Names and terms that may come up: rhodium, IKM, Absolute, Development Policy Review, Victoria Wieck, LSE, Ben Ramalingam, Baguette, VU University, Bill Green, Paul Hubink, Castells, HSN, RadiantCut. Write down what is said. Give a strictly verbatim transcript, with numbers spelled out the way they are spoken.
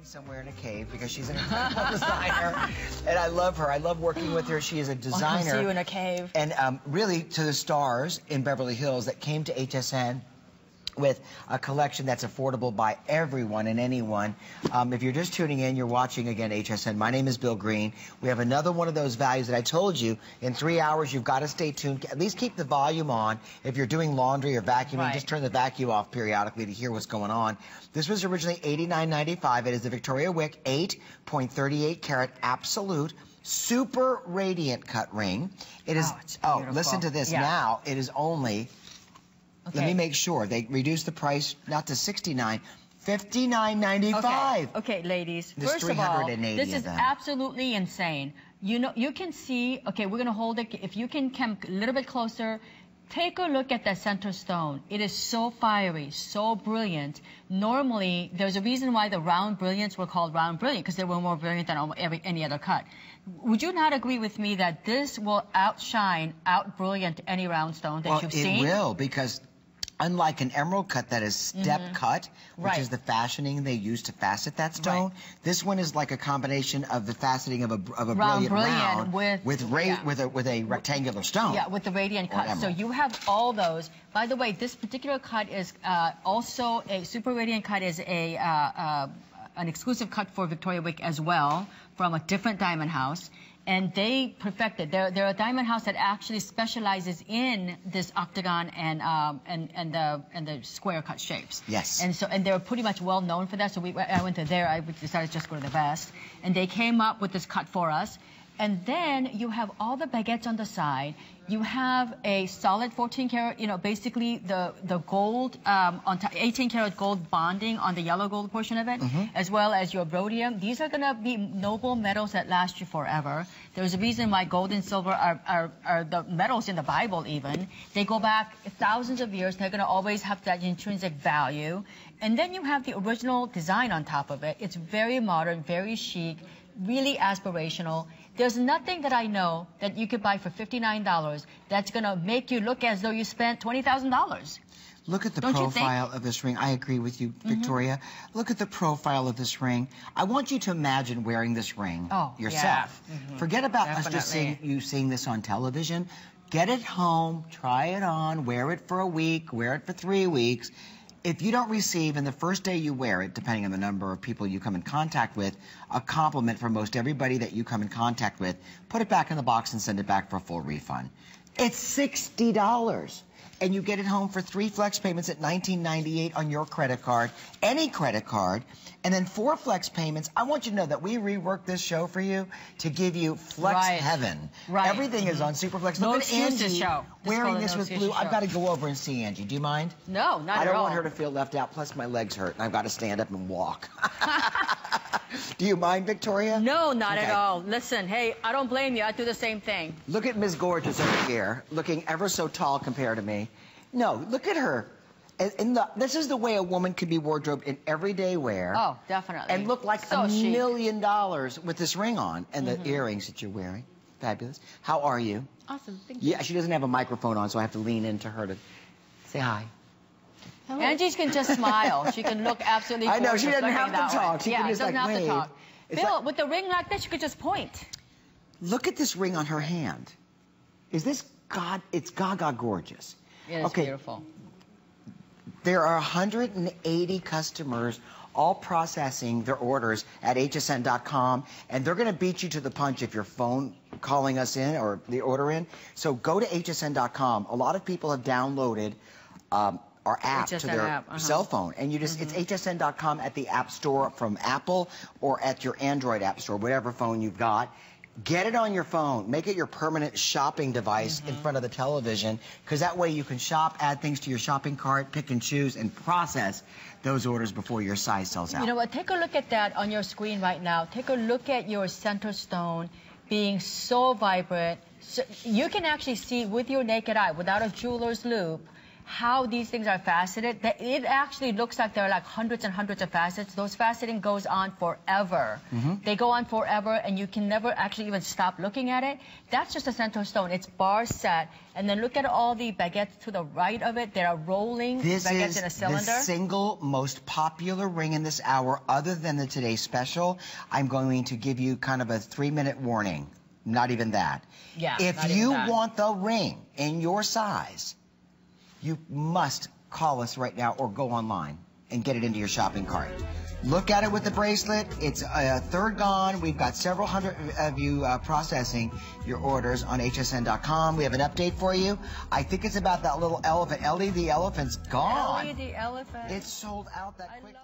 living somewhere in a cave because she's an incredible designer, and I love her. I love working with her. She is a designer. Well, I see you in a cave. And um, really to the stars in Beverly Hills that came to H S N with a collection that's affordable by everyone and anyone. Um, if you're just tuning in, you're watching, again, H S N. My name is Bill Green. We have another one of those values that I told you, in three hours, you've got to stay tuned. At least keep the volume on. If you're doing laundry or vacuuming, right. Just turn the vacuum off periodically to hear what's going on. This was originally eighty-nine ninety-five. It is the Victoria Wieck eight point three eight carat absolute super radiant cut ring. It is, oh, it's beautiful. Oh, listen to this. Yeah. Now it is only... Okay. Let me make sure. They reduced the price not to sixty-nine dollars, fifty-nine ninety-five. Okay, okay, ladies. This first of all, this is absolutely insane. You know, you can see. Okay, we're gonna hold it. If you can come a little bit closer, take a look at that center stone. It is so fiery, so brilliant. Normally, there's a reason why the round brilliants were called round brilliant, because they were more brilliant than almost every any other cut. Would you not agree with me that this will outshine, outbrilliant any round stone that well, you've seen? It will, because unlike an emerald cut that is step mm-hmm. cut, which right. is the fashioning they use to facet that stone, right. this one is like a combination of the faceting of a, of a round, brilliant, brilliant round with with, ra yeah. with, a, with a rectangular stone. Yeah, with the radiant cut. So you have all those. By the way, this particular cut is uh, also a super radiant cut is a uh, uh, an exclusive cut for Victoria Wieck as well from a different diamond house. And they perfected. They're, they're a diamond house that actually specializes in this octagon and um, and and the and the square cut shapes. Yes. And so and they're pretty much well known for that. So we I went to there. I decided to just go to the best. And they came up with this cut for us. And then you have all the baguettes on the side. You have a solid fourteen karat, you know, basically the the gold, um, on top, eighteen karat gold bonding on the yellow gold portion of it, mm-hmm. as well as your rhodium. These are gonna be noble metals that last you forever. There's a reason why gold and silver are, are, are the metals in the Bible even. They go back thousands of years. They're gonna always have that intrinsic value. And then you have the original design on top of it. It's very modern, very chic, really aspirational. There's nothing that I know that you could buy for fifty-nine dollars that's going to make you look as though you spent twenty thousand dollars. Look at the Don't profile of this ring. I agree with you, Victoria. Mm-hmm. Look at the profile of this ring. I want you to imagine wearing this ring oh, yourself. Yeah. Mm-hmm. Forget about Definitely. us just seeing you seeing this on television. Get it home, try it on, wear it for a week, wear it for three weeks. If you don't receive, in the first day you wear it, depending on the number of people you come in contact with, a compliment from most everybody that you come in contact with, put it back in the box and send it back for a full refund. It's sixty dollars. And you get it home for three flex payments at nineteen ninety-eight on your credit card, any credit card, and then four flex payments. I want you to know that we reworked this show for you to give you flex right. heaven. Right. Everything mm-hmm. is on Superflex. No Look at Angie show. wearing this, this with blue. Show. I've got to go over and see Angie. Do you mind? No, not at all. I don't want her to feel left out. Plus, my legs hurt, and I've got to stand up and walk. Do you mind, Victoria? No, not okay. at all. Listen, hey, I don't blame you. I do the same thing. Look at Miss Gorgeous over here, looking ever so tall compared to me. No, look at her. And, and the, this is the way a woman could be wardrobed in everyday wear. Oh, definitely. And look like so a chic. million dollars with this ring on and mm-hmm. the earrings that you're wearing. Fabulous. How are you? Awesome, thank you. Yeah, she doesn't have a microphone on, so I have to lean into her to say hi. Hello. Angie can just smile. She can look absolutely gorgeous. I know, she doesn't have to talk. She yeah, doesn't like have wave. to talk. It's Bill, like, with the ring like this, you could just point. Look at this ring on her hand. Is this God? It's gaga gorgeous. It is okay. beautiful. There are one hundred eighty customers all processing their orders at H S N dot com, and they're going to beat you to the punch if your phone calling us in or the order in. So go to H S N dot com. A lot of people have downloaded... Um, our app H S N to their app. Uh-huh. cell phone, and you just mm-hmm. it's H S N dot com at the app store from Apple or at your Android app store, whatever phone you've got. Get it on your phone. Make it your permanent shopping device mm-hmm. in front of the television, because that way you can shop, add things to your shopping cart, pick and choose, and process those orders before your size sells out. You know what? Take a look at that on your screen right now. Take a look at your center stone being so vibrant. So you can actually see with your naked eye, without a jeweler's loop, how these things are faceted, that it actually looks like there are like hundreds and hundreds of facets. Those faceting goes on forever. Mm-hmm. They go on forever, and you can never actually even stop looking at it. That's just a center stone. It's bar set. And then look at all the baguettes to the right of it. They are rolling this baguettes in a cylinder. This is the single most popular ring in this hour, other than the Today Special. I'm going to give you kind of a three-minute warning. Not even that. Yeah, if you want the ring in your size, you must call us right now or go online and get it into your shopping cart. Look at it with the bracelet. It's a third gone. We've got several hundred of you uh, processing your orders on H S N dot com. We have an update for you. I think it's about that little elephant. Ellie the elephant's gone. Ellie the elephant. It's sold out that quickly.